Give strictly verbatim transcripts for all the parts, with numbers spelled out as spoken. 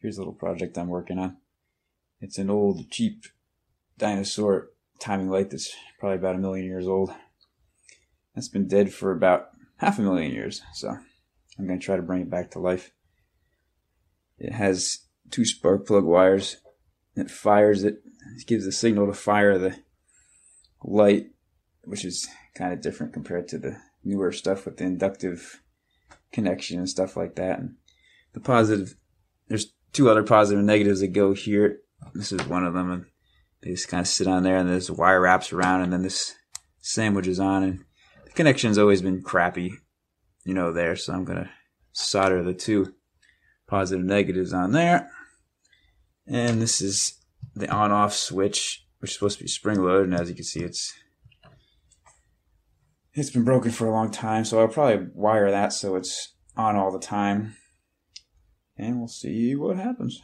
Here's a little project I'm working on. It's an old, cheap dinosaur timing light that's probably about a million years old. That's been dead for about half a million years, so I'm going to try to bring it back to life. It has two spark plug wires. It fires it. It gives a signal to fire the light, which is kind of different compared to the newer stuff with the inductive connection and stuff like that. And the positive, there's two other positive and negatives that go here. This is one of them, and they just kind of sit on there, and this wire wraps around, and then this sandwiches on, and the connection's always been crappy, you know, there, so I'm gonna solder the two positive negatives on there. And this is the on-off switch, which is supposed to be spring-loaded, and as you can see, it's it's been broken for a long time, so I'll probably wire that so it's on all the time, and we'll see what happens.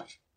Thank you.